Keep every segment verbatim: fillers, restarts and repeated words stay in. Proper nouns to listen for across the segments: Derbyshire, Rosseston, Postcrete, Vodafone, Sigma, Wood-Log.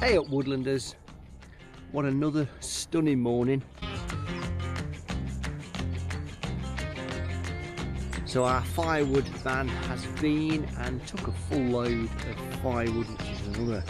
Hey up woodlanders, what another stunning morning. So our firewood van has been and took a full load of firewood, which is another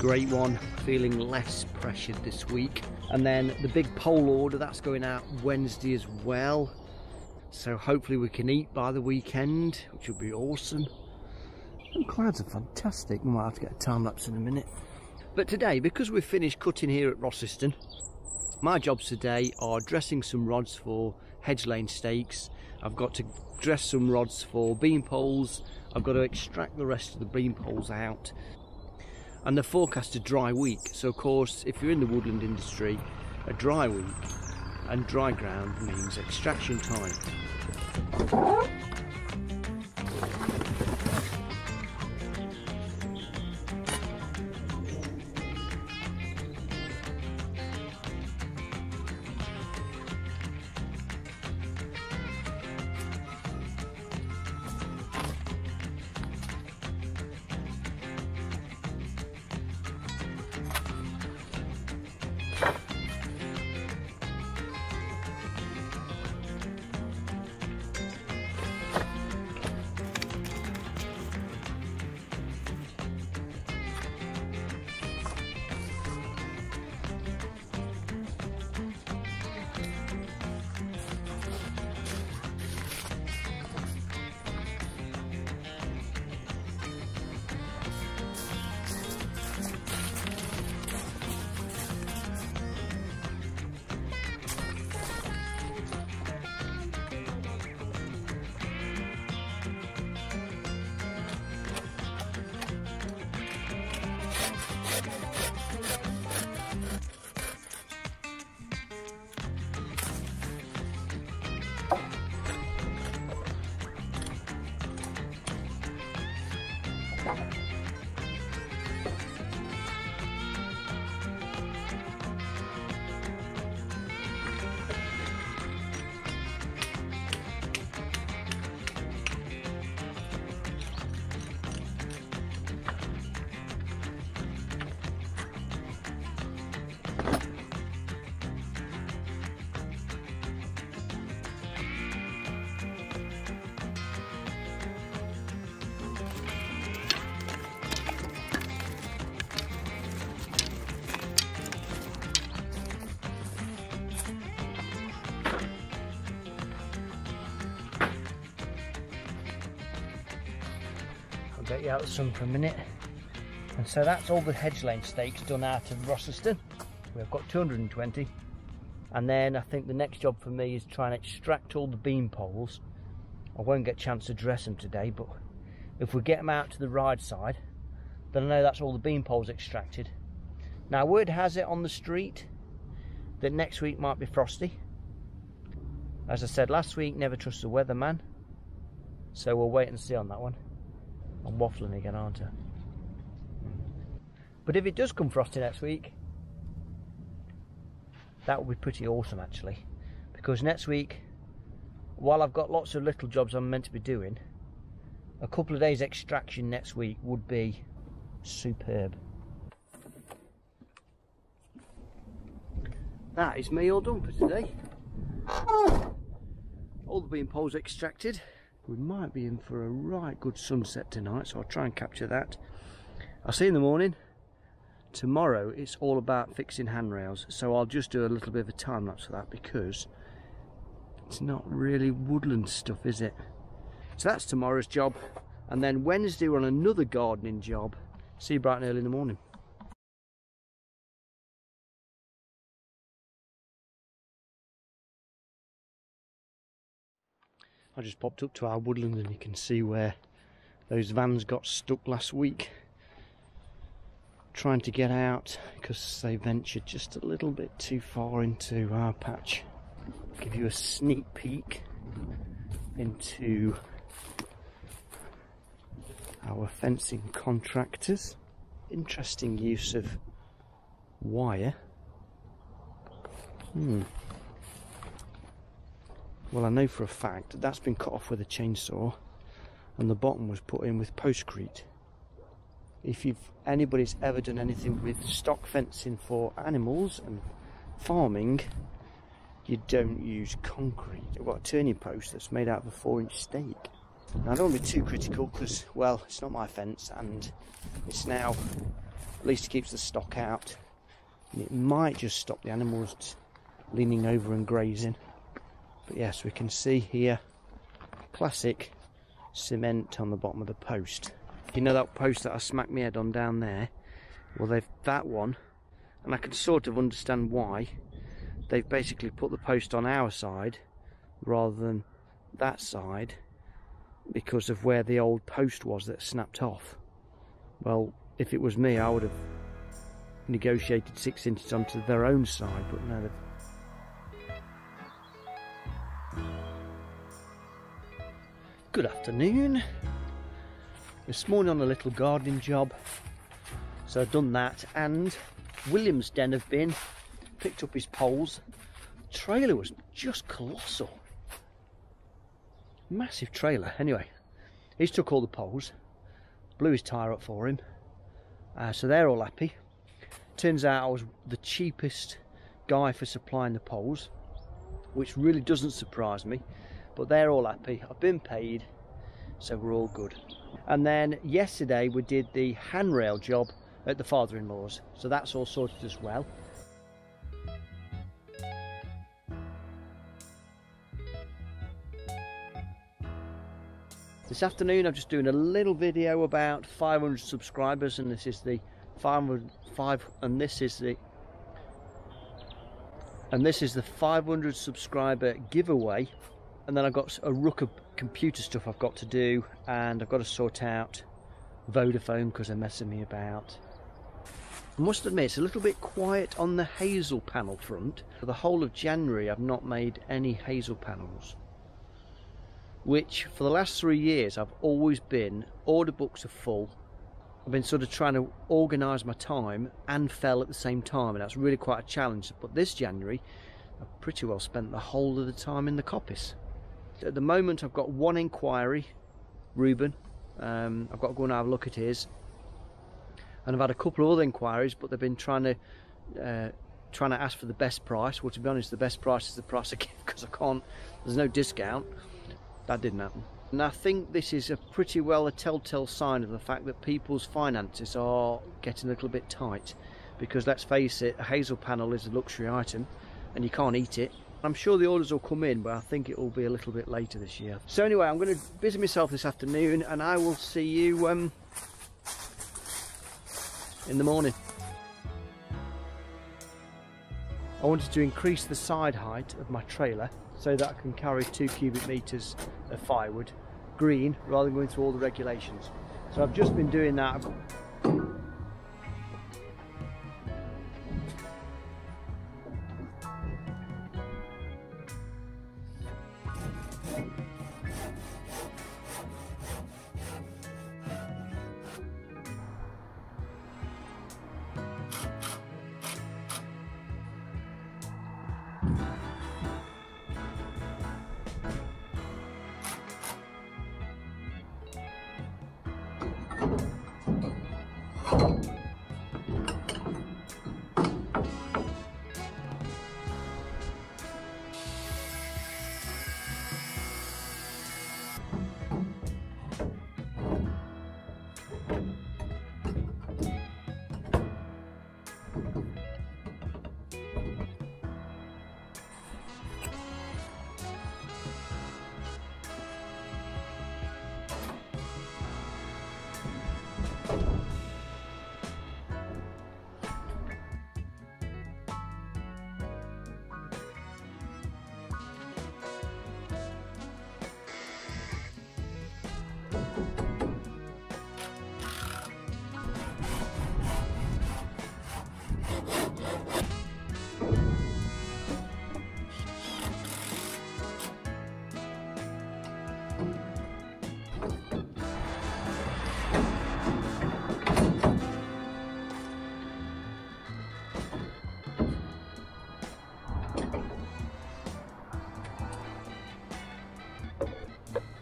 great one, feeling less pressured this week. And then the big pole order, that's going out Wednesday as well. So hopefully we can eat by the weekend, which will be awesome. And clouds are fantastic, we might have to get a time lapse in a minute. But today, because we've finished cutting here at Rosseston, my jobs today are dressing some rods for hedge lane stakes. I've got to dress some rods for beam poles. I've got to extract the rest of the beam poles out. And the forecast a dry week. So of course, if you're in the woodland industry, a dry week and dry ground means extraction time. Get you out of the sun for a minute. And so that's all the hedge lane stakes done out of Rosseston. We've got two hundred and twenty, and then I think the next job for me is try and extract all the beam poles. I won't get a chance to dress them today, but if we get them out to the ride side, then I know that's all the beam poles extracted. Now word has it on the street that next week might be frosty. As I said last week, never trust the weatherman, so we'll wait and see on that one. I'm waffling again, aren't I? But if it does come frosty next week, that will be pretty awesome actually, because next week, while I've got lots of little jobs I'm meant to be doing, a couple of days extraction next week would be superb. That is me all done for today. All the beam poles extracted. We might be in for a right good sunset tonight, so I'll try and capture that. I'll see you in the morning. Tomorrow it's all about fixing handrails, so I'll just do a little bit of a time lapse for that because it's not really woodland stuff, is it? So that's tomorrow's job, and then Wednesday we're on another gardening job. See you bright and early in the morning. I just popped up to our woodland and you can see where those vans got stuck last week trying to get out because they ventured just a little bit too far into our patch. I'll give you a sneak peek into our fencing contractors. Interesting use of wire. Hmm. Well, I know for a fact that that's been cut off with a chainsaw and the bottom was put in with postcrete. if you've anybody's ever done anything with stock fencing for animals and farming, you don't use concrete. I've got a turning post that's made out of a four inch stake. Now, I don't want to be too critical because, well, it's not my fence, and it's now, at least it keeps the stock out, and it might just stop the animals leaning over and grazing. But yes, we can see here classic cement on the bottom of the post. You know that post that I smacked my head on down there? Well, they've that one, and I can sort of understand why. They've basically put the post on our side rather than that side because of where the old post was that snapped off. Well, if it was me, I would have negotiated six inches onto their own side, but no, they've Good afternoon. This morning on a little gardening job, so I've done that, and William's den have been, picked up his poles. The trailer was just colossal, massive trailer. Anyway, he's took all the poles, blew his tyre up for him, uh, so they're all happy. Turns out I was the cheapest guy for supplying the poles, which really doesn't surprise me, but they're all happy. I've been paid, so we're all good. And then yesterday we did the handrail job at the father-in-law's, so that's all sorted as well. This afternoon I'm just doing a little video about five hundred subscribers, and this is the five hundred five and this is the and this is the five hundred subscriber giveaway. And then I've got a ruck of computer stuff I've got to do, and I've got to sort out Vodafone because they're messing me about. I must admit, it's a little bit quiet on the hazel panel front. For the whole of January I've not made any hazel panels, which for the last three years I've always been, order books are full. I've been sort of trying to organise my time and fell at the same time, and that's really quite a challenge. But this January I've pretty well spent the whole of the time in the coppice. At the moment I've got one inquiry, Ruben. um, I've got to go and have a look at his, and I've had a couple of other inquiries, but they've been trying to uh, trying to ask for the best price. Well, to be honest, the best price is the price I give, because I can't, there's no discount. That didn't happen. And I think this is a pretty well a telltale sign of the fact that people's finances are getting a little bit tight, because let's face it, a hazel panel is a luxury item and you can't eat it. I'm sure the orders will come in, but I think it will be a little bit later this year. So anyway, I'm going to busy myself this afternoon, and I will see you um, in the morning. I wanted to increase the side height of my trailer so that I can carry two cubic meters of firewood, green, rather than going through all the regulations. So I've just been doing that.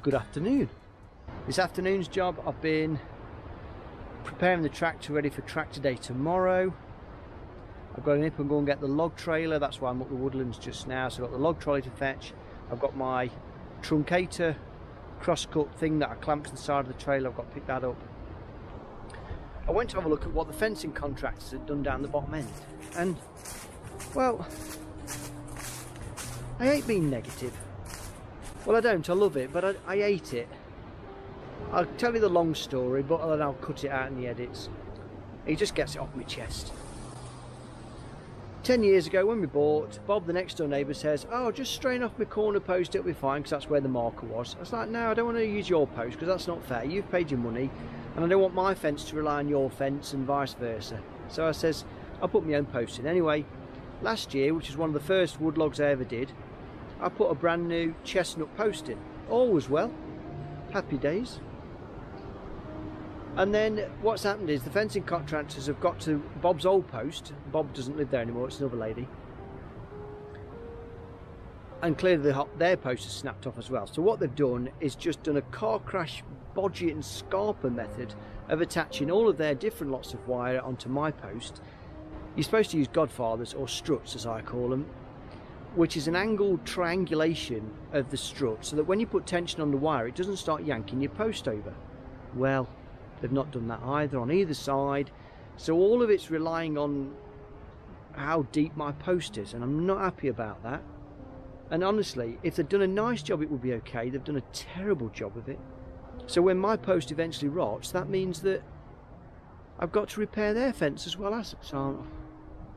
Good afternoon. This afternoon's job, I've been preparing the tractor ready for tractor day tomorrow. I've got to nip and go and get the log trailer. That's why I'm up the woodlands just now. So I've got the log trolley to fetch. I've got my truncator cross-cut thing that I clamp to the side of the trailer. I've got to pick that up. I went to have a look at what the fencing contractors had done down the bottom end, and well, I hate being negative. Well, I don't, I love it, but I, I hate it. I'll tell you the long story, but then I'll cut it out in the edits. He just gets it off my chest. Ten years ago when we bought, Bob the next door neighbour says, oh, just strain off my corner post, it'll be fine, because that's where the marker was. I was like, no, I don't want to use your post, because that's not fair. You've paid your money, and I don't want my fence to rely on your fence and vice versa. So I says, I'll put my own post in. Anyway, last year, which is one of the first wood logs I ever did, I put a brand new chestnut post in. All was well, happy days. And then what's happened is the fencing contractors have got to Bob's old post. Bob doesn't live there anymore, it's another lady. And clearly the, their post has snapped off as well. So what they've done is just done a car crash, bodgy and scarper method of attaching all of their different lots of wire onto my post. You're supposed to use godfathers, or struts as I call them, which is an angled triangulation of the strut so that when you put tension on the wire it doesn't start yanking your post over. Well, they've not done that either on either side, so all of it's relying on how deep my post is, and I'm not happy about that. And honestly, if they'd done a nice job it would be okay. They've done a terrible job of it. So when my post eventually rots, that means that I've got to repair their fence as well as, so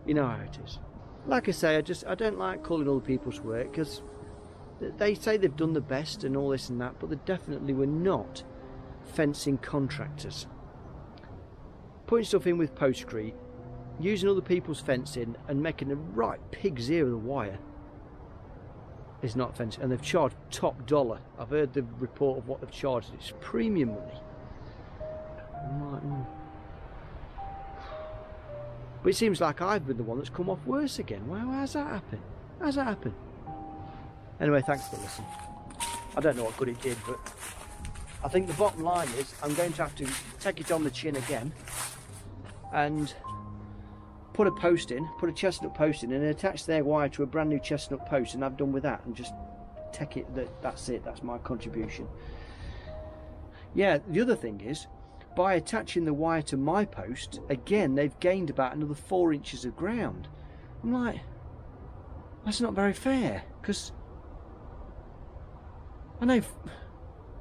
you know how it is. Like I say, I just I don't like calling other people's work, because they say they've done the best and all this and that, but they definitely were not fencing contractors. Putting stuff in with postcrete, using other people's fencing and making the right pig's ear of the wire is not fencing, and they've charged top dollar. I've heard the report of what they've charged. It's premium money. Right. But it seems like I've been the one that's come off worse again. Wow, how's that happen? How's that happen? Anyway, thanks for listening. I don't know what good it did, but I think the bottom line is I'm going to have to take it on the chin again and put a post in, put a chestnut post in, and attach their wire to a brand new chestnut post, and I've done with that, and just take it that that's it, that's my contribution. Yeah, the other thing is, by attaching the wire to my post, again, they've gained about another four inches of ground. I'm like, that's not very fair, because I know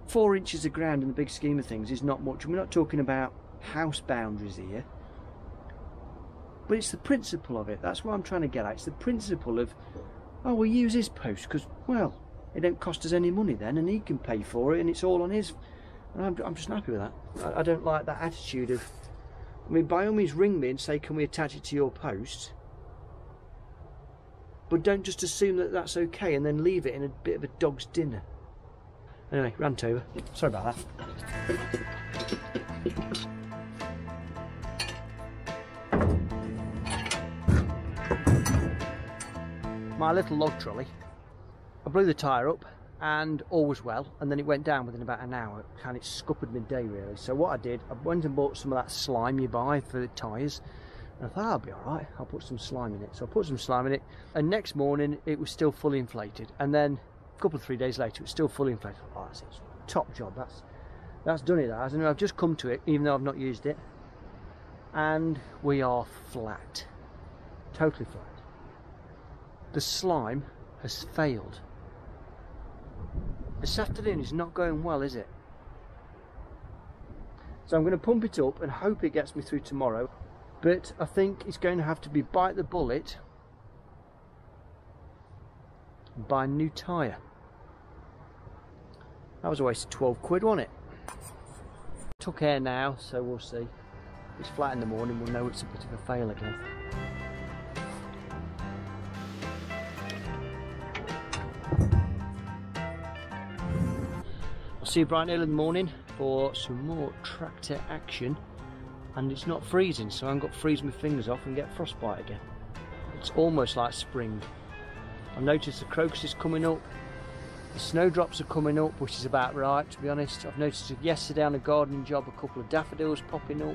four inches of ground in the big scheme of things is not much. We're not talking about house boundaries here. But it's the principle of it. That's what I'm trying to get at. It's the principle of, oh, we'll use his post, because, well, it don't cost us any money then, and he can pay for it, and it's all on his... I'm, I'm just happy with that. I, I don't like that attitude of, I mean, by all means ring me and say, can we attach it to your post? But don't just assume that that's okay and then leave it in a bit of a dog's dinner. Anyway, rant over. Sorry about that. My little log trolley, I blew the tyre up, and all was well, and then it went down within about an hour, and it scuppered midday really. So what I did, I went and bought some of that slime you buy for the tyres, and I thought, oh, I'll be alright, I'll put some slime in it. So I put some slime in it, and next morning it was still fully inflated, and then a couple of three days later it was still fully inflated. I thought, oh, that's it, top job, that's that's done it, that. And I've just come to it, even though I've not used it, and we are flat, totally flat. The slime has failed. This afternoon is not going well, is it? So I'm going to pump it up and hope it gets me through tomorrow, but I think it's going to have to be bite the bullet and buy a new tyre. That was a waste of twelve quid, wasn't it? Took air now, so we'll see. If it's flat in the morning, we'll know it's a bit of a fail again. See you bright and early in the morning for some more tractor action, and it's not freezing, so I haven't got to freeze my fingers off and get frostbite again. It's almost like spring. I noticed the crocus is coming up, The snowdrops are coming up, which is about right, to be honest. I've noticed yesterday on a gardening job a couple of daffodils popping up.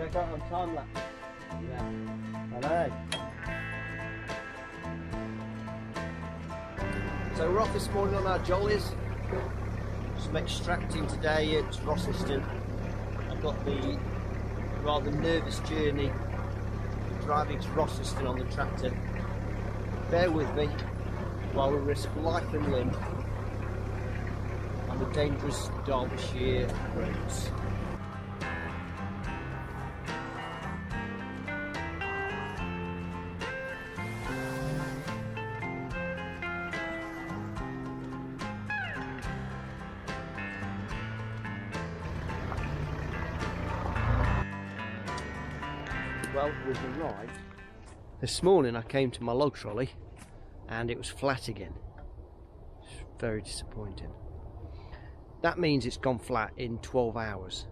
I got on time lapse. Yeah. Hello. So we're off this morning on our jollies. Some extracting today at Rosseston. I've got the rather nervous journey driving to Rosseston on the tractor. Bear with me while we risk life and limb on the dangerous Derbyshire roads. Well, we've arrived. This morning I came to my log trolley and it was flat again. It's very disappointing. That means it's gone flat in twelve hours.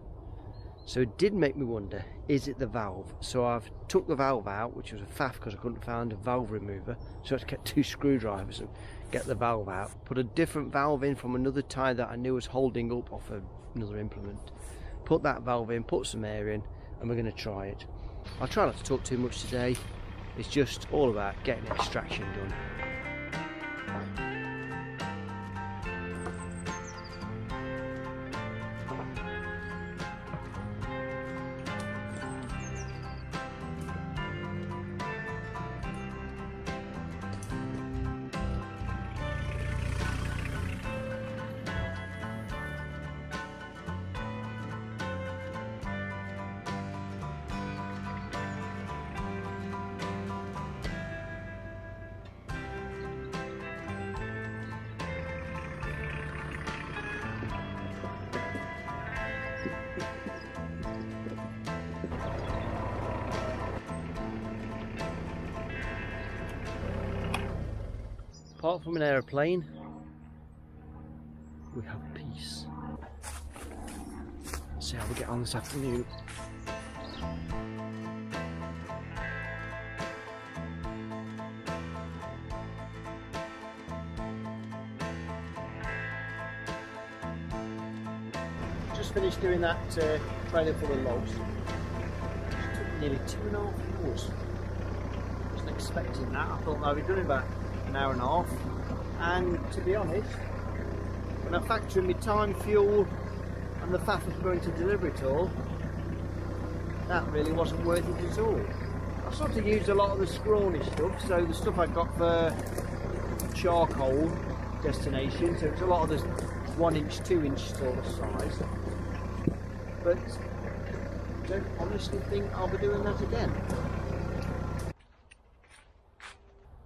So it did make me wonder, is it the valve? So I've took the valve out, which was a faff because I couldn't find a valve remover. So I had to get two screwdrivers and get the valve out. Put a different valve in from another tie that I knew was holding up off another implement. Put that valve in, put some air in, and we're going to try it. I'll try not to talk too much today. It's just all about getting extraction done. Apart from an aeroplane, we have peace. Let's see how we get on this afternoon. Just finished doing that uh, trailer full of logs. It took nearly two and a half hours. I wasn't expecting that. I thought I'd be doing about an hour and a half, and to be honest, when I factor in my time, fuel and the faff of going to deliver it all, that really wasn't worth it at all. I sort of used a lot of the scrawny stuff, so the stuff I got for charcoal destination, so it's a lot of this one inch, two inch sort of size, but I don't honestly think I'll be doing that again.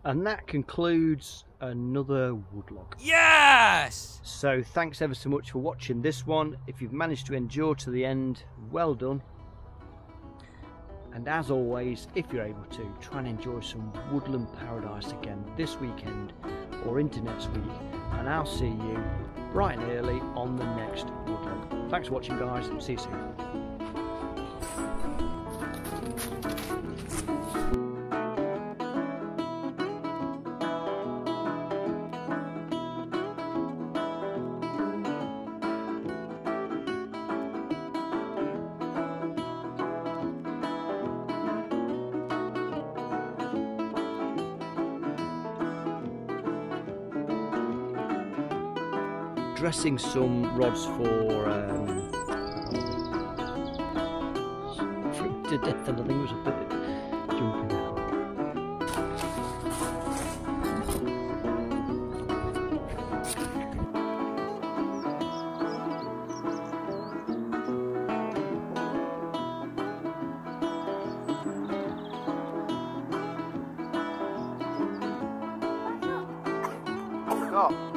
And that concludes another Wood-Log. Yes! So thanks ever so much for watching this one. If you've managed to endure to the end, well done. And as always, if you're able to, try and enjoy some woodland paradise again this weekend or into next week. And I'll see you bright and early on the next Wood-Log. Thanks for watching, guys. See you soon. Dressing some rods for um, freaked to death, and I think it was a bit jumping out. Oh.